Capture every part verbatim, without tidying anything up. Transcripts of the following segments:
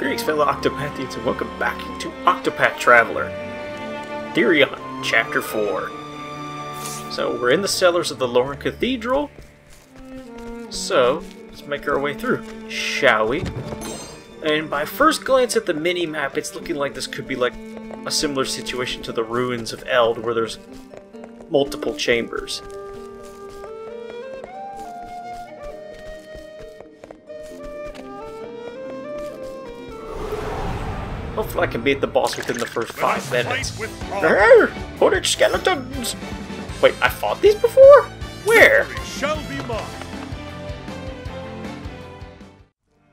Greetings, fellow Octopathians, and welcome back to Octopath Traveler, Therion, Chapter four. So, we're in the cellars of the Lorn Cathedral, so let's make our way through, shall we? And by first glance at the mini-map, it's looking like this could be like a similar situation to the ruins of Eld, where there's multiple chambers. Hopefully I can beat the boss within the first five minutes. Arr, hooded skeletons! Wait, I fought these before? Where? Shall be mine.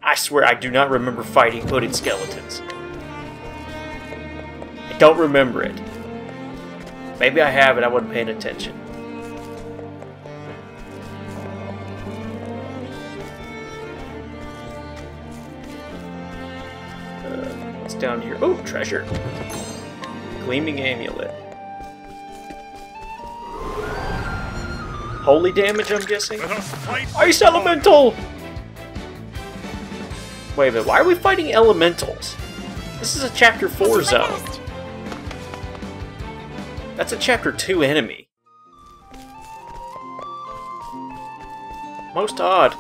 I swear I do not remember fighting hooded skeletons. I don't remember it. Maybe I have and I wasn't paying attention. Down here. Oh, treasure. Gleaming amulet. Holy damage, I'm guessing? Ice elemental! Wait a minute, why are we fighting elementals? This is a chapter four zone. That's a chapter two enemy. Most odd.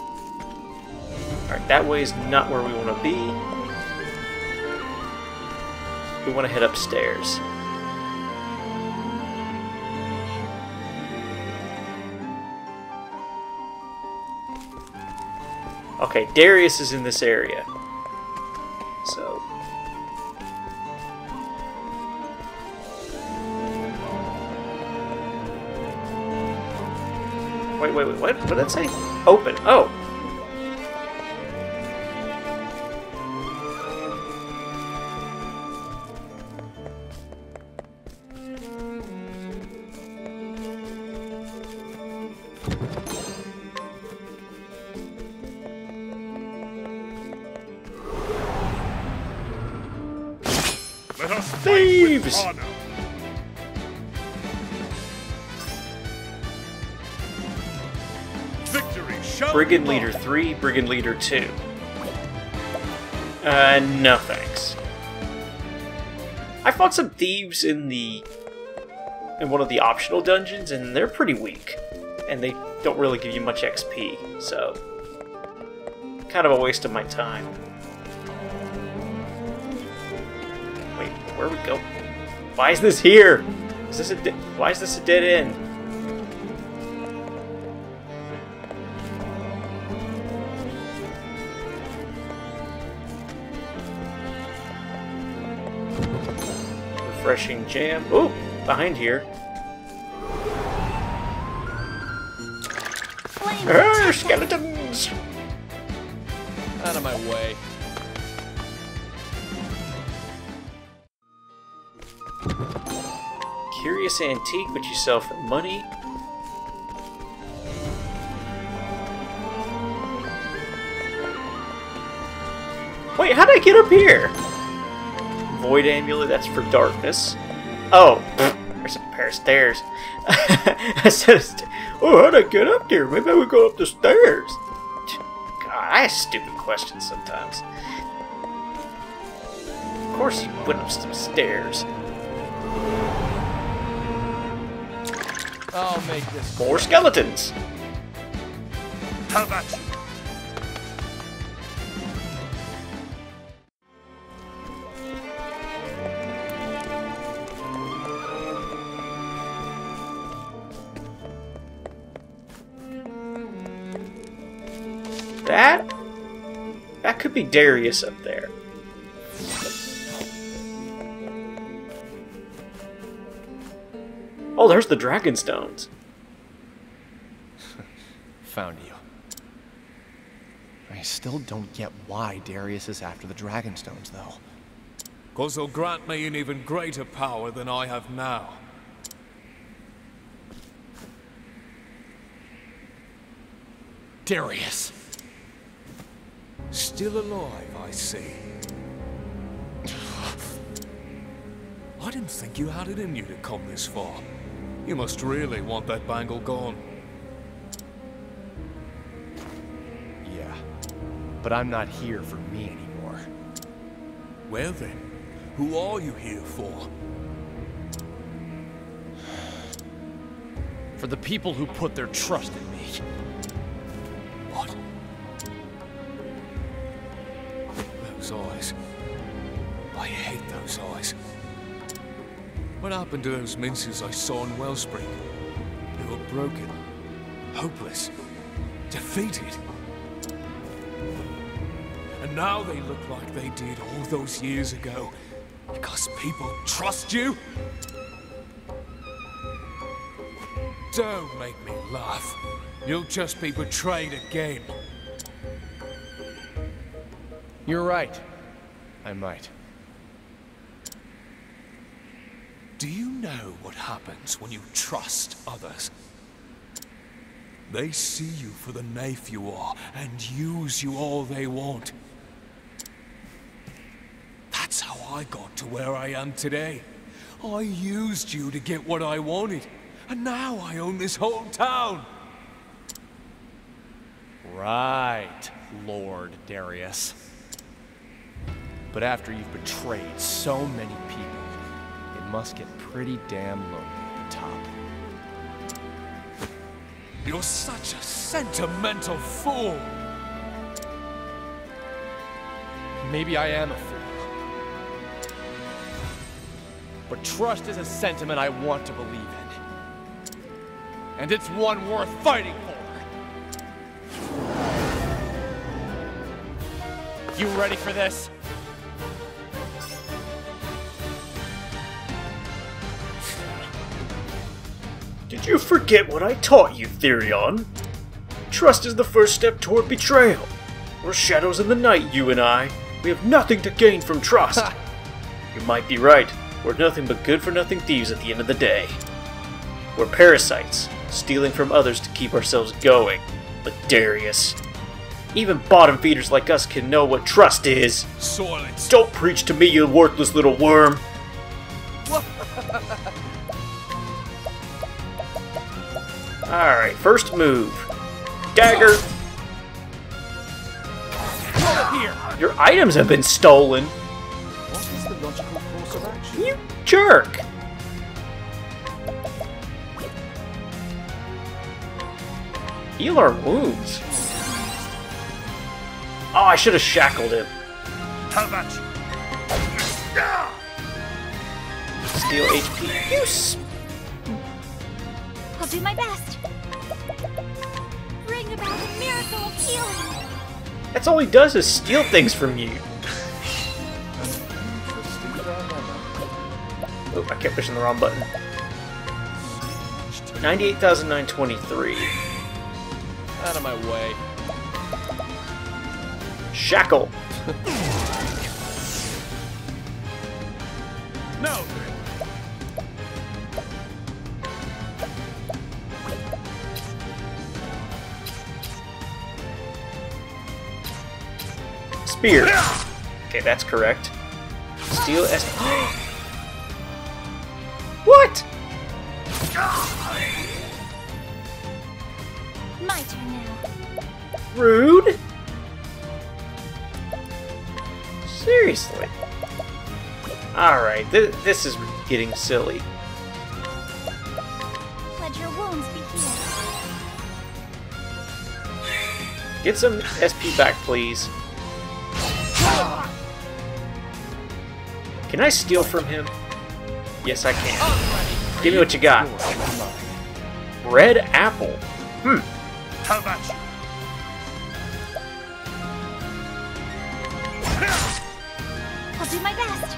Alright, that way is not where we want to be. We want to head upstairs. Okay, Darius is in this area. So. Wait, wait, wait, what? What did that say? Open. Oh! Thieves! Brigand Leader three, Brigand Leader two. Uh, no thanks. I fought some thieves in the... in one of the optional dungeons, and they're pretty weak. And they don't really give you much X P, so... kind of a waste of my time. Where we go? Why is this here? Is this a de why is this a dead end? Refreshing jam. Oh, behind here. Arr, skeletons! Out of my way. Curious antique, but you sell for money. Wait, how did I get up here? Void amulet, that's for darkness. Oh, pfft, there's a pair of stairs. I said, oh, how'd I get up here? Maybe I would go up the stairs. God, I ask stupid questions sometimes. Of course you went up some stairs. I'll make this more skeletons. How about you? That that could be Darius up there. Oh, there's the Dragonstones. Found you. I still don't get why Darius is after the Dragonstones, though. Cause he'll grant me an even greater power than I have now. Darius. Still alive, I see. I didn't think you had it in you to come this far. You must really want that bangle gone. Yeah, but I'm not here for me anymore. Well then, who are you here for? For the people who put their trust in me. What? Those eyes. I hate those eyes. What happened to those minces I saw in Wellspring? They were broken, hopeless, defeated. And now they look like they did all those years ago, because people trust you? Don't make me laugh. You'll just be betrayed again. You're right. I might. Do you know what happens when you trust others? They see you for the knave you are, and use you all they want. That's how I got to where I am today. I used you to get what I wanted. And now I own this whole town! Right, Lord Darius. But after you've betrayed so many people, it must get pretty damn lonely at the top. You're such a sentimental fool! Maybe I am a fool. But trust is a sentiment I want to believe in. And it's one worth fighting for! You ready for this? Did you forget what I taught you, Therion? Trust is the first step toward betrayal. We're shadows in the night, you and I. We have nothing to gain from trust. You might be right. We're nothing but good-for-nothing thieves at the end of the day. We're parasites, stealing from others to keep ourselves going. But Darius, even bottom feeders like us can know what trust is. Silence. Don't preach to me, you worthless little worm. Alright, first move. Dagger. Here. Your items have been stolen. What is the logical course of action? You jerk. Heal our wounds. Oh, I should have shackled him. How much? Steal H P. Use. I'll do my best. Bring about a miracle of healing. That's all he does is steal things from you. Oh, I kept pushing the wrong button. ninety-eight thousand nine hundred twenty-three. Out of my way. Shackle. No. Spear. Okay, that's correct. Steal S. What? My turn now. Rude? Seriously? Alright, th this is getting silly. Let your wounds be healed. Get some S P back, please. Can I steal from him? Yes, I can. Give me what you got. Red apple. Hmm. How about you? I'll do my best.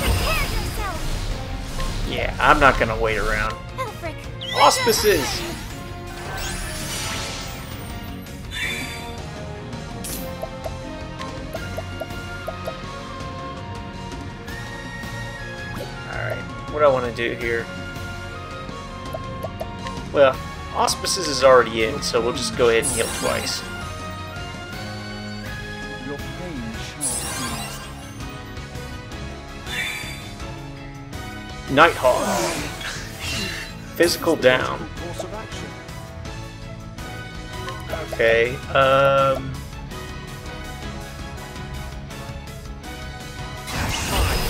Prepare yourself. Yeah, I'm not gonna wait around. Elfric. Auspices. Alright, what do I wanna do here? Well, Auspices is already in, so we'll just go ahead and heal twice. Your pain shall be. Nighthawk. Physical down. Okay, um...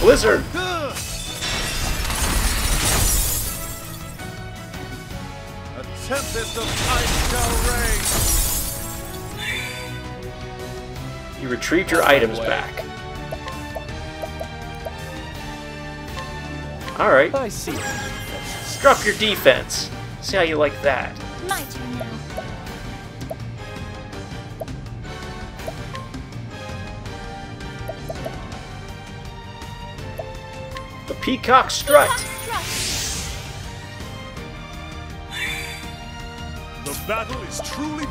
Blizzard! A tempest of ice shall rain! You retrieved your items back. Alright. I see. Drop your defense. See how you like that. My turn now. The Peacock Strut. Peacock Strut. The battle is truly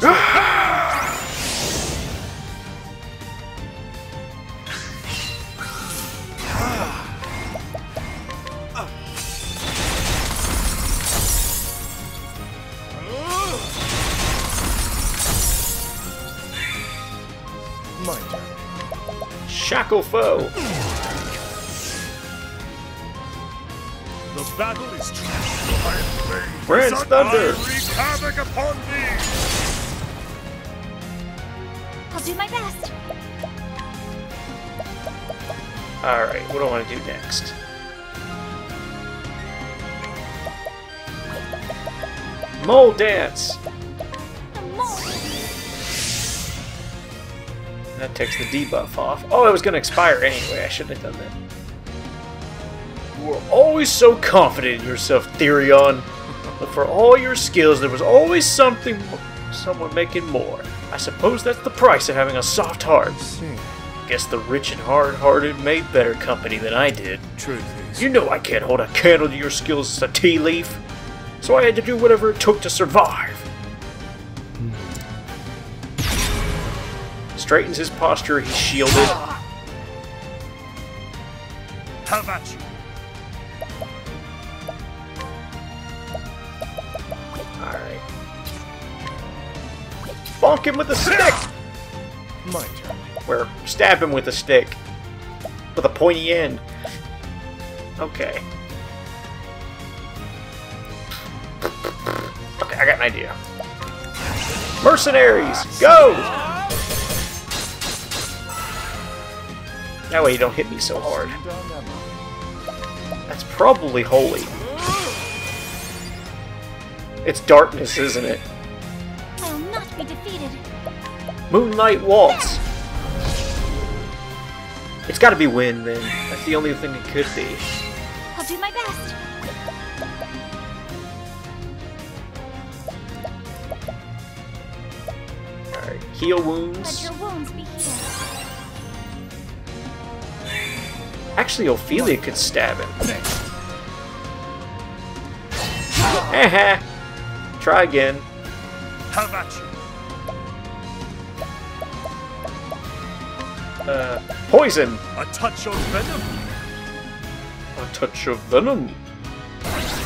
Shackle foe. The battle is true. Friends thunder. Havoc upon thee. I'll do my best. All right, what do I want to do next? Mole dance. That takes the debuff off. Oh, it was going to expire anyway. I shouldn't have done that. You were always so confident in yourself, Therion. But for all your skills, there was always something, someone making more. I suppose that's the price of having a soft heart. Guess the rich and hard-hearted made better company than I did. Truth is, you know I can't hold a candle to your skills as a tea leaf. So I had to do whatever it took to survive. Straightens his posture, he's shielded. How about you? Alright. Bonk him with a stick! My turn. Or stab him with a stick. With a pointy end. Okay. Okay, I got an idea. Mercenaries, go! That way you don't hit me so hard. That's probably holy. It's darkness, isn't it? I'll not be defeated. Moonlight Waltz. It's gotta be win then. That's the only thing it could be. I'll do my best. Alright, heal wounds. Let your wounds be healed. Actually, Ophelia could stab him. Try again. How about you? Uh, poison. A touch of venom. A touch of venom.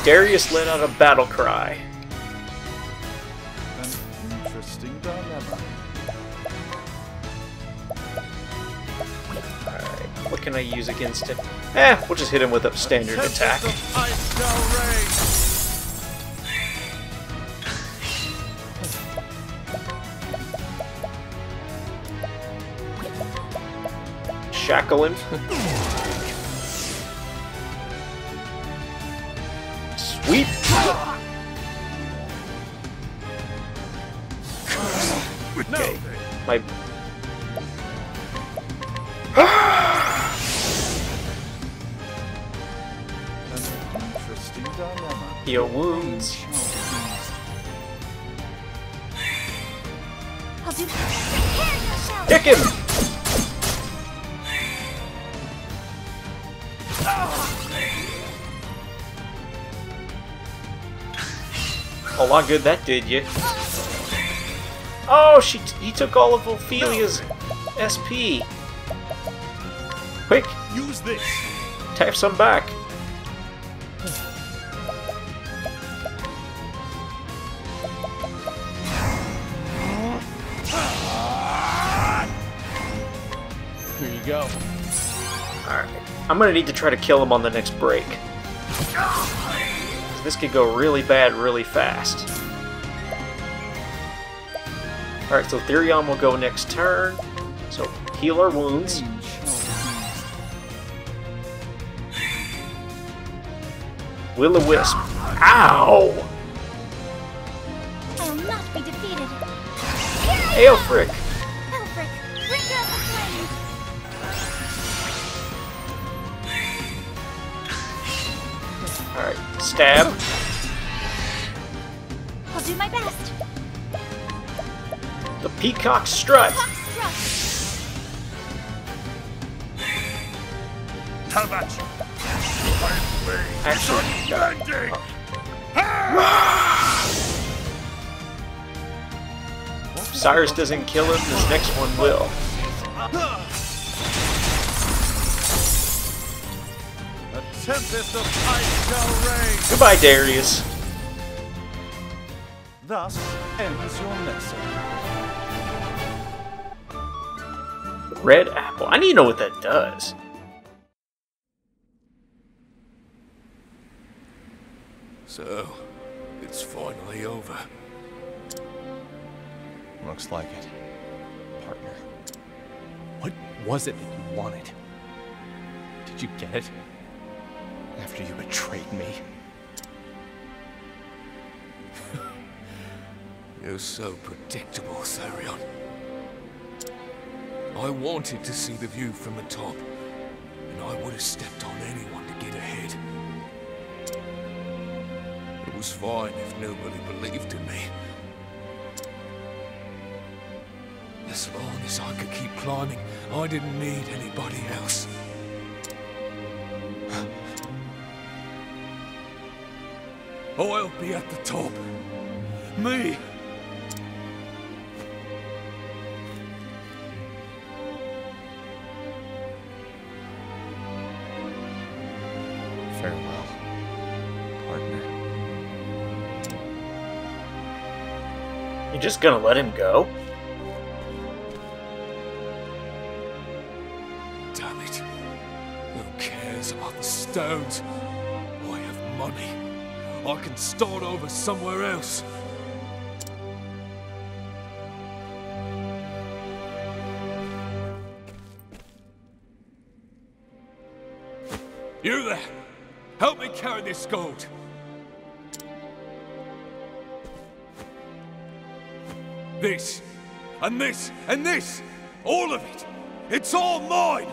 Darius let out a battle cry. An interesting dilemma. What can I use against him? Eh, we'll just hit him with a standard attack. Shackle him. Sweep. Okay. My... Heal wounds. Dick him! A lot good that did you. Oh, she t he took all of Ophelia's S P. Quick, use this. Tap some back. Go. Alright. I'm gonna need to try to kill him on the next break. This could go really bad really fast. Alright, so Therion will go next turn. So heal our wounds. Will-o-wisp. Ow! I will not be defeated. Aelfric! Aelfric, bring out the flame! Alright, stab. I'll do my best. The peacock strut! Peacock strut. How about you? Actually, uh, uh, Cyrus doesn't kill him, this next one will. A tempest of ice shall rain. Goodbye, Darius. Thus ends your lesson. Red apple. I need to know what that does. So, it's finally over. Looks like it, partner. What was it that you wanted? Did you get it? After you betrayed me? You're so predictable, Therion. I wanted to see the view from the top, and I would have stepped on anyone to get ahead. It was fine if nobody believed in me. As long as I could keep climbing, I didn't need anybody else. I'll be at the top. Me! Farewell, partner. You're just gonna let him go? Damn it. Who cares about the stones? I have money. I can start over somewhere else. You there! Help me carry this gold! This, and this, and this! All of it! It's all mine!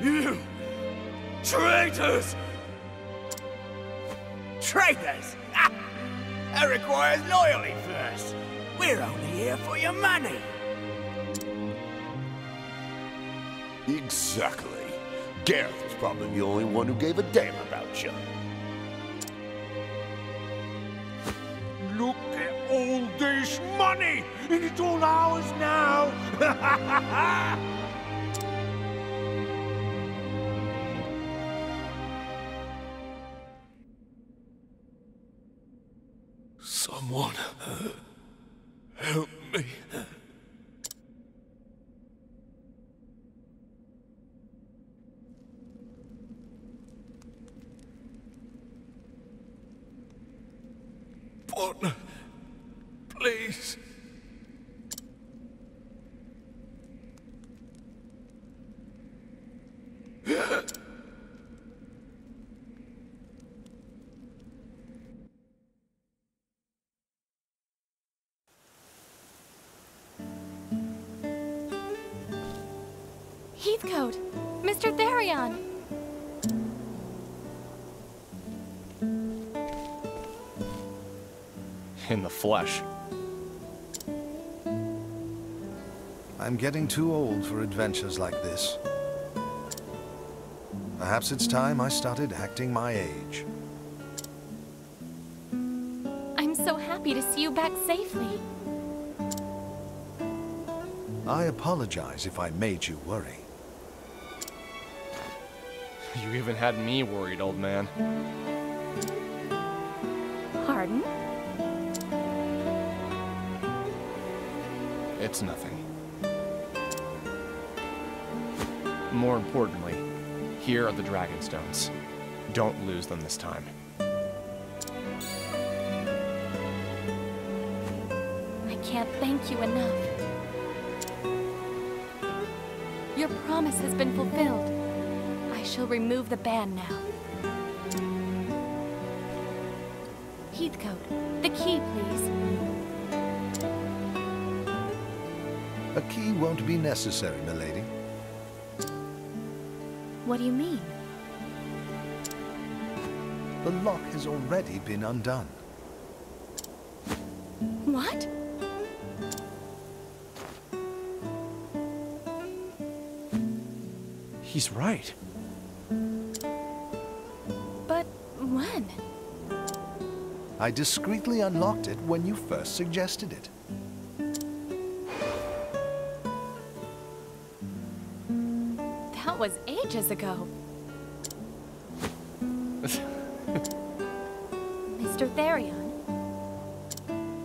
You traitors! Traitors? Ah, that requires loyalty first. We're only here for your money! Exactly. Gareth was probably the only one who gave a damn about you. Look at all this money! And it's all ours now! Someone... help me. Partner, please. Heathcote! Mister Therion! In the flesh. I'm getting too old for adventures like this. Perhaps it's time I started acting my age. I'm so happy to see you back safely. I apologize if I made you worry. You even had me worried, old man. Pardon? It's nothing. More importantly, here are the Dragonstones. don't lose them this time. I can't thank you enough. Your promise has been fulfilled. I shall remove the ban now. Heathcote, the key, please. A key won't be necessary, milady. What do you mean? The lock has already been undone. What? He's right. But when? I discreetly unlocked it when you first suggested it. That was ages ago. Mister Therion,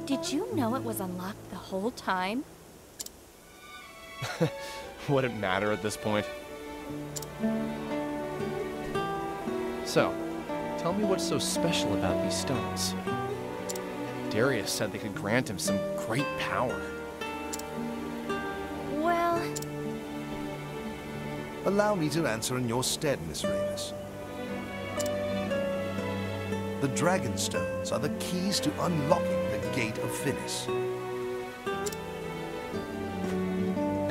did you know it was unlocked the whole time? Would it matter at this point? So, tell me what's so special about these stones. Darius said they could grant him some great power. Well... Allow me to answer in your stead, Miss Ravus. The Dragonstones are the keys to unlocking the Gate of Finis.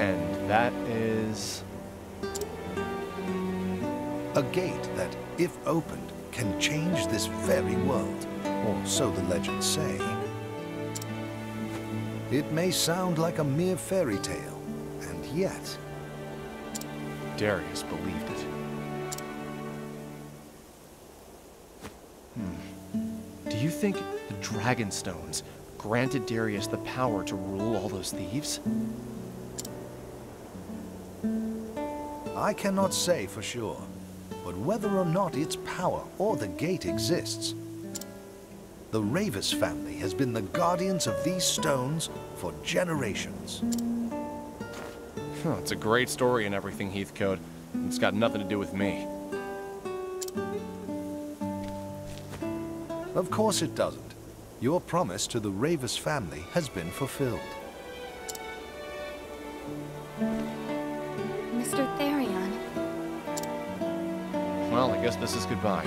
And that is... a gate that, if opened, can change this very world, or so the legends say. It may sound like a mere fairy tale, and yet... Darius believed it. Hmm. Do you think the Dragonstones granted Darius the power to rule all those thieves? I cannot say for sure. But whether or not its power or the gate exists, the Ravus family has been the guardians of these stones for generations. Huh, it's a great story and everything, Heathcote. It's got nothing to do with me. Of course it doesn't. Your promise to the Ravus family has been fulfilled. Well, I guess this is goodbye.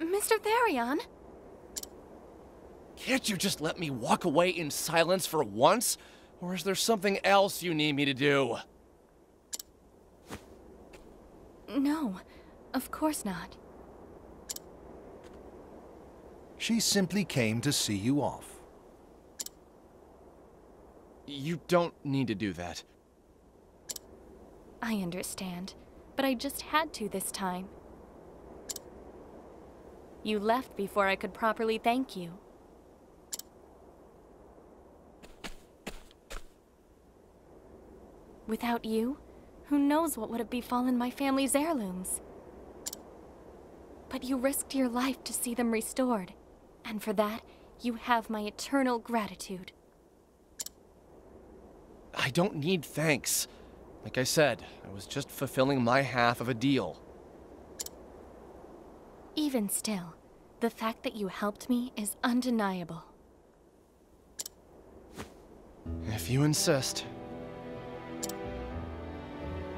Mister Therion? Can't you just let me walk away in silence for once? Or is there something else you need me to do? No, of course not. She simply came to see you off. You don't need to do that. I understand, but I just had to this time. You left before I could properly thank you. Without you, who knows what would have befallen my family's heirlooms? But you risked your life to see them restored. And for that, you have my eternal gratitude. I don't need thanks. Like I said, I was just fulfilling my half of a deal. Even still, the fact that you helped me is undeniable. If you insist.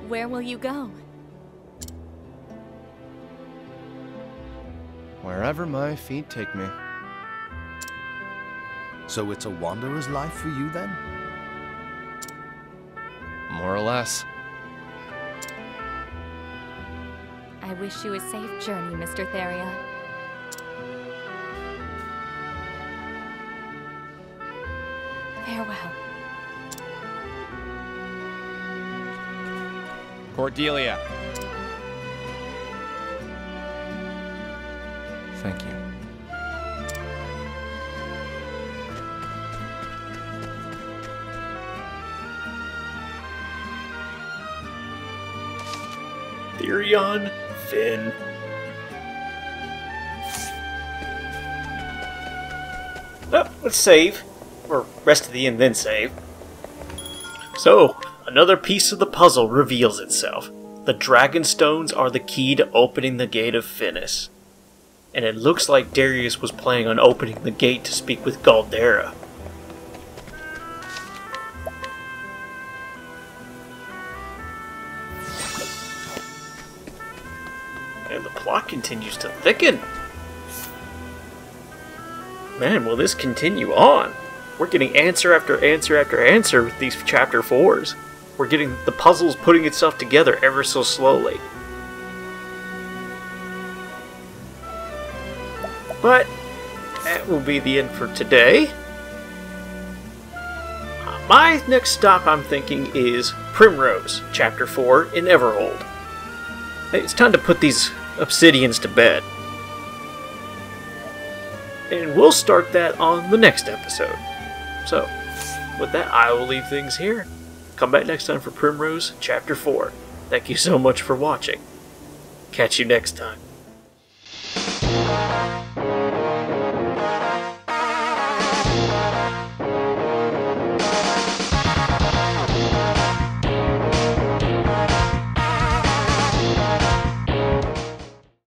Where will you go? Wherever my feet take me. So it's a wanderer's life for you, then? More or less. I wish you a safe journey, Mister Therion. Farewell. Cordelia. Thank you. Therion Finn. Well, let's save. Or rest of the inn, then save. So, another piece of the puzzle reveals itself. The Dragonstones are the key to opening the Gate of Finis. And it looks like Darius was planning on opening the gate to speak with Galdera. And the plot continues to thicken. Man, will this continue on? We're getting answer after answer after answer with these chapter fours. We're getting the puzzles putting itself together ever so slowly. But that will be the end for today. My next stop, I'm thinking, is Primrose, Chapter four in Everhold. It's time to put these Obsidians to bed. And we'll start that on the next episode. So, with that, I will leave things here. Come back next time for Primrose, Chapter four. Thank you so much for watching. Catch you next time.